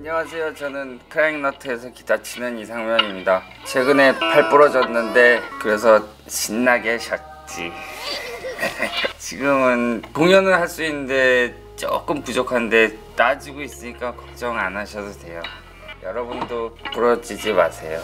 안녕하세요. 저는 크라잉너트에서 기타 치는 이상면입니다. 최근에 팔 부러졌는데 그래서 신나게 쉬었지. 지금은 공연을 할 수 있는데 조금 부족한데 나아지고 있으니까 걱정 안 하셔도 돼요. 여러분도 부러지지 마세요.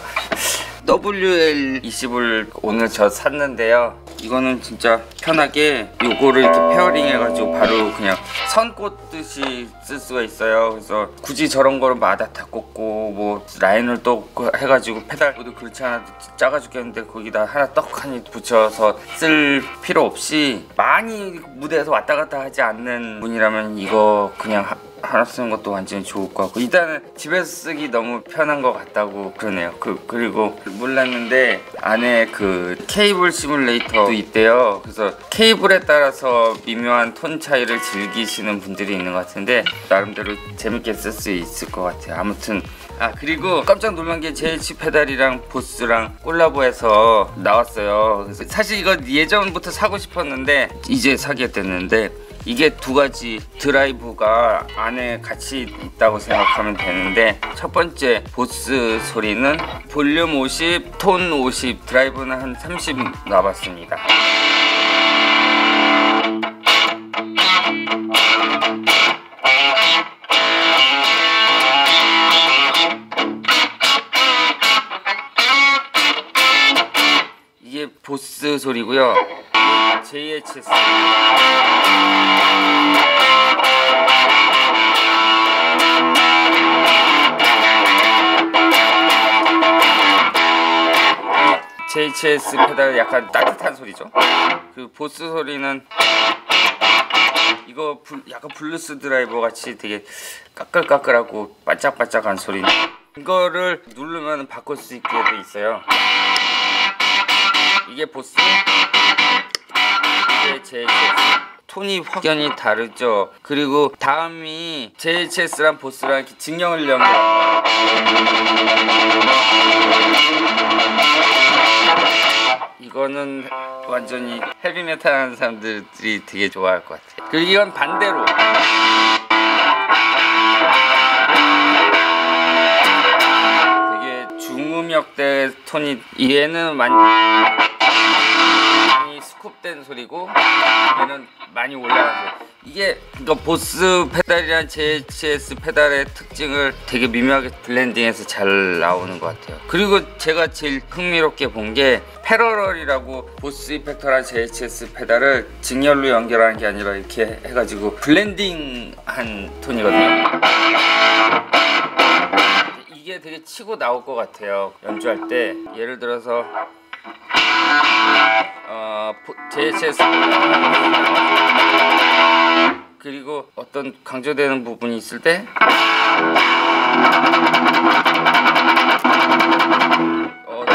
WL20을 오늘 저 샀는데요. 이거는 진짜 편하게 요거를 이렇게 페어링 해가지고 바로 그냥 선 꽂듯이 쓸 수가 있어요. 그래서 굳이 저런 거를 마다 다 꽂고 뭐 라인을 또 해가지고 페달도 그렇지 않아도 작아 죽겠는데 거기다 하나 떡하니 붙여서 쓸 필요 없이 많이 무대에서 왔다 갔다 하지 않는 분이라면 이거 그냥 하나 쓰는 것도 완전히 좋을 것 같고, 일단은 집에서 쓰기 너무 편한 것 같다고 그러네요. 그리고 몰랐는데 안에 그 케이블 시뮬레이터도 있대요. 그래서 케이블에 따라서 미묘한 톤 차이를 즐기시는 분들이 있는 것 같은데 나름대로 재밌게 쓸 수 있을 것 같아요. 아무튼 그리고 깜짝 놀란 게 JHS 페달이랑 보스랑 콜라보해서 나왔어요. 그래서 사실 이거 예전부터 사고 싶었는데 이제 사게 됐는데 이게 두 가지 드라이브가 안에 같이 있다고 생각하면 되는데, 첫 번째 보스 소리는 볼륨 50, 톤 50, 드라이브는 한 30 나왔습니다. 이게 보스 소리고요. JHS 페달 약간 따뜻한 소리죠. 그 보스 소리는 이거 약간 블루스 드라이버 같이 되게 까끌까끌하고 반짝반짝한 소리. 이거를 누르면 바꿀 수 있게 돼 있어요. 이게 보스, 이게 JHS. 톤이 확연히 다르죠. 그리고 다음이 JHS랑 보스랑 이렇게 직영을 연결. 이거는 완전히 헤비메탈 하는 사람들이 되게 좋아할 것 같아요. 그리고 이건 반대로. 되게 중음역대 톤이, 얘는 많이 스쿱된 소리고 얘는 많이 올라가요. 이게 그러니까 보스 페달이랑 JHS 페달의 특징을 되게 미묘하게 블렌딩해서 잘 나오는 것 같아요. 그리고 제가 제일 흥미롭게 본 게 패러럴이라고 보스 이펙터랑 JHS 페달을 직렬로 연결하는 게 아니라 이렇게 해가지고 블렌딩한 톤이거든요. 이게 되게 치고 나올 것 같아요. 연주할 때 예를 들어서 JHS 그리고 어떤 강조되는 부분이 있을 때 오,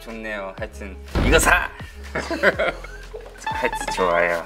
좋네요. 하여튼 이거 사! 하여튼 좋아요.